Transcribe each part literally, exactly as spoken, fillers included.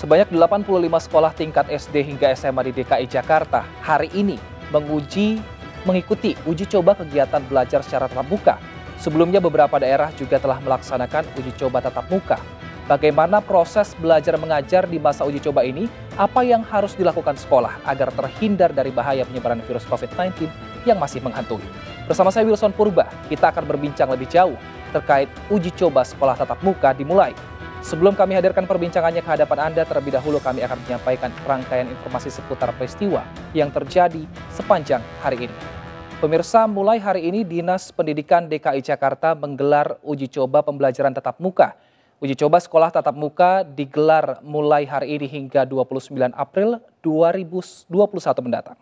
Sebanyak delapan puluh lima sekolah tingkat S D hingga S M A di D K I Jakarta hari ini menguji, mengikuti uji coba kegiatan belajar secara tatap muka. Sebelumnya beberapa daerah juga telah melaksanakan uji coba tatap muka. Bagaimana proses belajar mengajar di masa uji coba ini? Apa yang harus dilakukan sekolah agar terhindar dari bahaya penyebaran virus COVID sembilan belas yang masih menghantui? Bersama saya Wilson Purba, kita akan berbincang lebih jauh terkait uji coba sekolah tatap muka dimulai. Sebelum kami hadirkan perbincangannya ke hadapan Anda, terlebih dahulu kami akan menyampaikan rangkaian informasi seputar peristiwa yang terjadi sepanjang hari ini. Pemirsa, mulai hari ini Dinas Pendidikan D K I Jakarta menggelar uji coba pembelajaran tatap muka. Uji coba sekolah tatap muka digelar mulai hari ini hingga dua puluh sembilan April dua ribu dua puluh satu mendatang.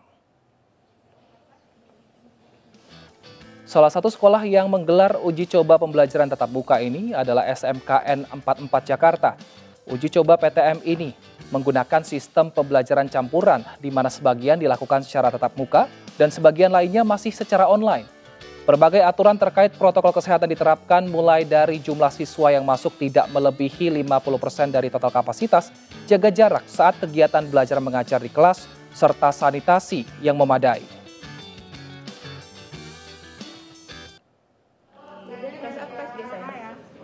Salah satu sekolah yang menggelar uji coba pembelajaran tatap muka ini adalah S M K N empat puluh empat Jakarta. Uji coba P T M ini menggunakan sistem pembelajaran campuran di mana sebagian dilakukan secara tatap muka dan sebagian lainnya masih secara online. Berbagai aturan terkait protokol kesehatan diterapkan mulai dari jumlah siswa yang masuk tidak melebihi lima puluh persen dari total kapasitas, jaga jarak saat kegiatan belajar mengajar di kelas, serta sanitasi yang memadai.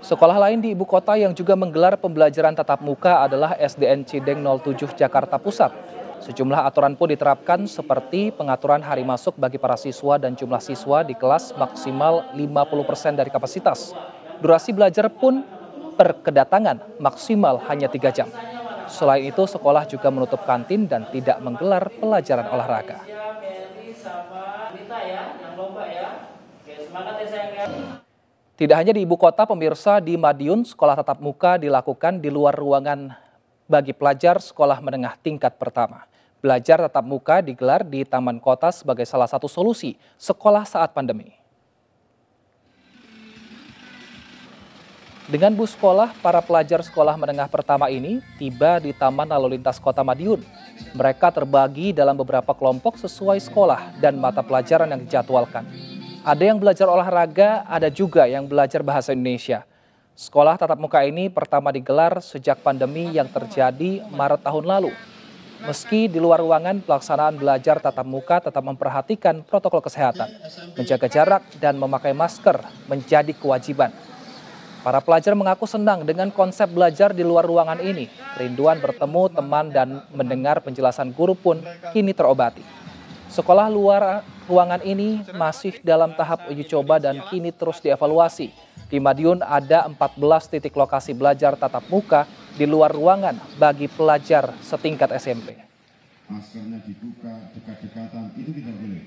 Sekolah lain di ibu kota yang juga menggelar pembelajaran tatap muka adalah S D N Cideng nol tujuh Jakarta Pusat. Sejumlah aturan pun diterapkan seperti pengaturan hari masuk bagi para siswa dan jumlah siswa di kelas maksimal lima puluh persen dari kapasitas. Durasi belajar pun per kedatangan maksimal hanya tiga jam. Selain itu, sekolah juga menutup kantin dan tidak menggelar pelajaran olahraga. Tidak hanya di ibu kota, pemirsa, di Madiun sekolah tatap muka dilakukan di luar ruangan bagi pelajar sekolah menengah tingkat pertama. Belajar tatap muka digelar di Taman Kota sebagai salah satu solusi sekolah saat pandemi. Dengan bus sekolah, para pelajar sekolah menengah pertama ini tiba di Taman Lalu Lintas Kota Madiun. Mereka terbagi dalam beberapa kelompok sesuai sekolah dan mata pelajaran yang dijadwalkan. Ada yang belajar olahraga, ada juga yang belajar bahasa Indonesia. Sekolah tatap muka ini pertama digelar sejak pandemi yang terjadi Maret tahun lalu. Meski di luar ruangan, pelaksanaan belajar tatap muka tetap memperhatikan protokol kesehatan. Menjaga jarak dan memakai masker menjadi kewajiban. Para pelajar mengaku senang dengan konsep belajar di luar ruangan ini. Kerinduan bertemu teman dan mendengar penjelasan guru pun kini terobati. Sekolah luar ruangan ini masih dalam tahap uji coba dan kini terus dievaluasi. Di Madiun ada empat belas titik lokasi belajar tatap muka di luar ruangan bagi pelajar setingkat S M P. Maskernya dibuka, dekat-dekatan, itu tidak boleh.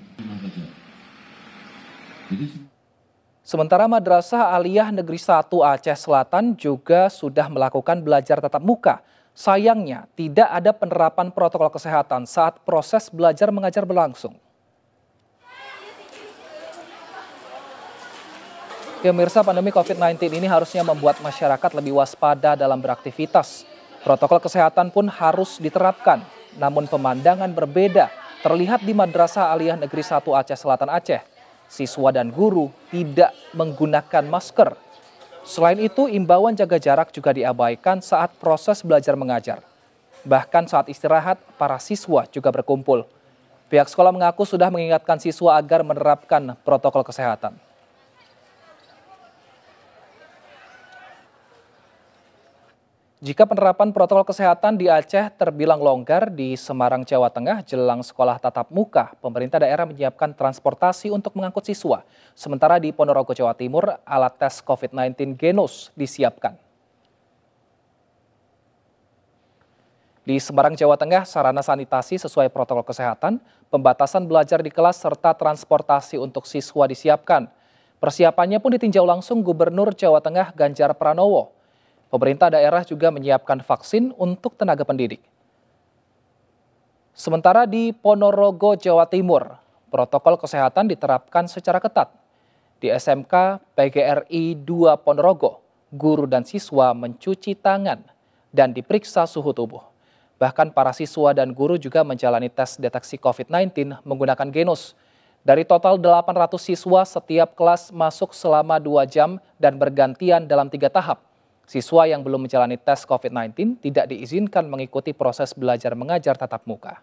Sementara Madrasah Aliyah Negeri satu Aceh Selatan juga sudah melakukan belajar tatap muka. Sayangnya, tidak ada penerapan protokol kesehatan saat proses belajar mengajar berlangsung. Pemirsa, pandemi COVID sembilan belas ini harusnya membuat masyarakat lebih waspada dalam beraktivitas. Protokol kesehatan pun harus diterapkan. Namun pemandangan berbeda terlihat di Madrasah Aliyah Negeri satu Aceh Selatan Aceh. Siswa dan guru tidak menggunakan masker. Selain itu, imbauan jaga jarak juga diabaikan saat proses belajar mengajar. Bahkan saat istirahat, para siswa juga berkumpul. Pihak sekolah mengaku sudah mengingatkan siswa agar menerapkan protokol kesehatan. Jika penerapan protokol kesehatan di Aceh terbilang longgar, di Semarang, Jawa Tengah, jelang sekolah tatap muka, pemerintah daerah menyiapkan transportasi untuk mengangkut siswa. Sementara di Ponorogo, Jawa Timur, alat tes COVID sembilan belas Genos disiapkan. Di Semarang, Jawa Tengah, sarana sanitasi sesuai protokol kesehatan, pembatasan belajar di kelas serta transportasi untuk siswa disiapkan. Persiapannya pun ditinjau langsung Gubernur Jawa Tengah Ganjar Pranowo. Pemerintah daerah juga menyiapkan vaksin untuk tenaga pendidik. Sementara di Ponorogo, Jawa Timur, protokol kesehatan diterapkan secara ketat. Di S M K P G R I dua Ponorogo, guru dan siswa mencuci tangan dan diperiksa suhu tubuh. Bahkan para siswa dan guru juga menjalani tes deteksi COVID sembilan belas menggunakan Genos. Dari total delapan ratus siswa, setiap kelas masuk selama dua jam dan bergantian dalam tiga tahap. Siswa yang belum menjalani tes COVID sembilan belas tidak diizinkan mengikuti proses belajar mengajar tatap muka.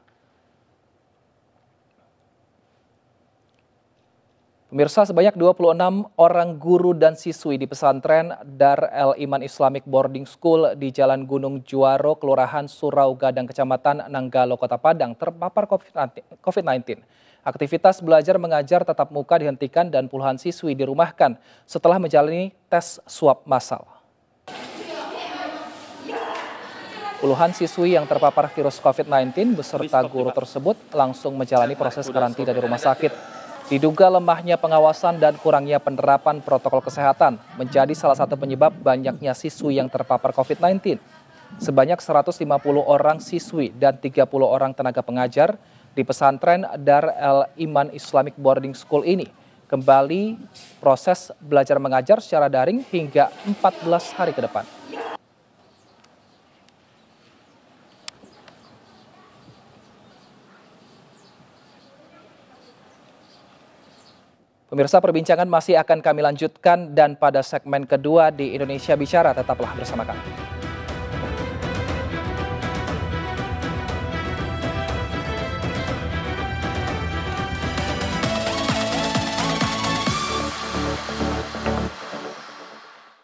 Pemirsa, sebanyak dua puluh enam orang guru dan siswi di pesantren Dar El Iman Islamic Boarding School di Jalan Gunung Juaro, Kelurahan Surau Gadang, Kecamatan Nanggalo, Kota Padang terpapar COVID sembilan belas. Aktivitas belajar mengajar tatap muka dihentikan dan puluhan siswi dirumahkan setelah menjalani tes swab massal. Puluhan siswi yang terpapar virus COVID sembilan belas beserta guru tersebut langsung menjalani proses karantina di rumah sakit. Diduga lemahnya pengawasan dan kurangnya penerapan protokol kesehatan menjadi salah satu penyebab banyaknya siswi yang terpapar COVID sembilan belas. Sebanyak seratus lima puluh orang siswi dan tiga puluh orang tenaga pengajar di pesantren Dar El Iman Islamic Boarding School ini kembali proses belajar mengajar secara daring hingga empat belas hari ke depan. Pemirsa, perbincangan masih akan kami lanjutkan dan pada segmen kedua di Indonesia Bicara tetaplah bersama kami.